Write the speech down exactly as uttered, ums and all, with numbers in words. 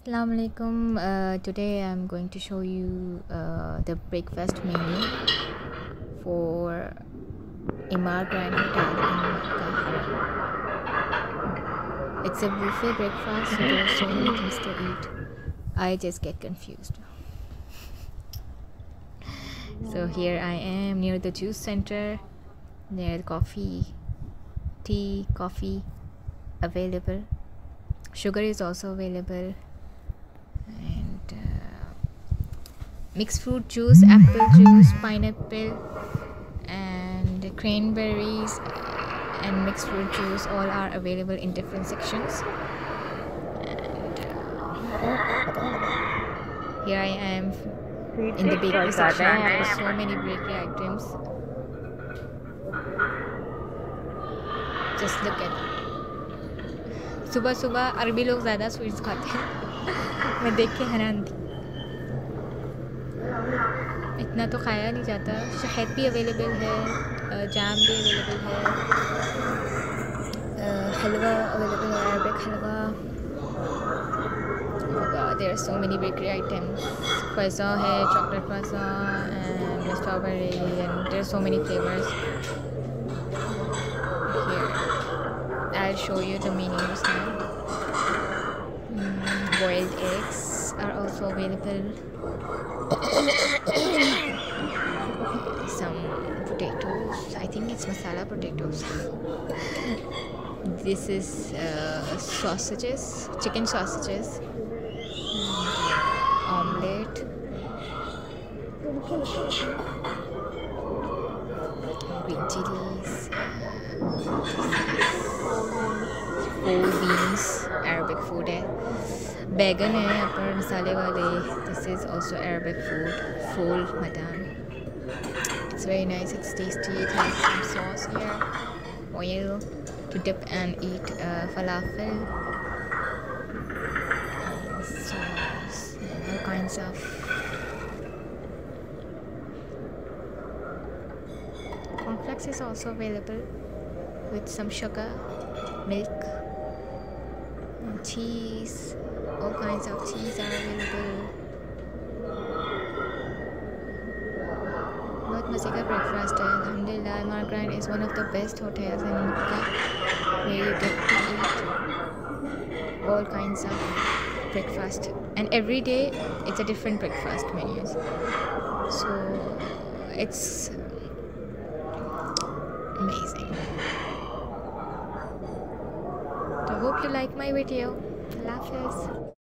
Assalamu alaikum. Uh, today I'm going to show you uh, the breakfast menu for Emaar Grand Hotel in Makkah. It's a buffet breakfast, so there are so many things to eat. I just get confused. So here I am near the juice center. There are coffee, tea, coffee available. Sugar is also available, and uh, mixed fruit juice, apple juice, pineapple and cranberries and mixed fruit juice, all are available in different sections. And uh, here I am in the bakery section. There are so many bakery items, just look at them. सुबह सुबह Arbilok Zada sweets खाते हैं। मैं देख के हैरान थी, इतना तो खाया नहीं जाता। शहद भी अवेलेबल है, जाम भी अवेलेबल है, हलवा अवेलेबल है, Arabic halwa. There are so many bakery items. पाज़ा है, चॉकलेट पाज़ा and strawberry, and there are so many flavours. I'll show you the menus now. Mm, boiled eggs are also available. Some potatoes. I think it's masala potatoes. This is uh, sausages, chicken sausages, mm, omelette. Green chilies. Whole beans, Arabic food है, बैगन है यहाँ पर मसाले वाले। This is also Arabic food, foul madam. It's very nice, it's tasty. It has some sauce here, oil to dip and eat. Uh, falafel, and sauce, and all kinds of cornflakes is also available with some sugar, milk, and cheese. All kinds of cheese are available. बहुत मज़े का breakfast है, Alhamdulillah. Emaar Grand is one of the best hotels in Makkah, where you get to eat all kinds of breakfast, and every day it's a different breakfast menus. So it's amazing. Hope you like my video. Love you.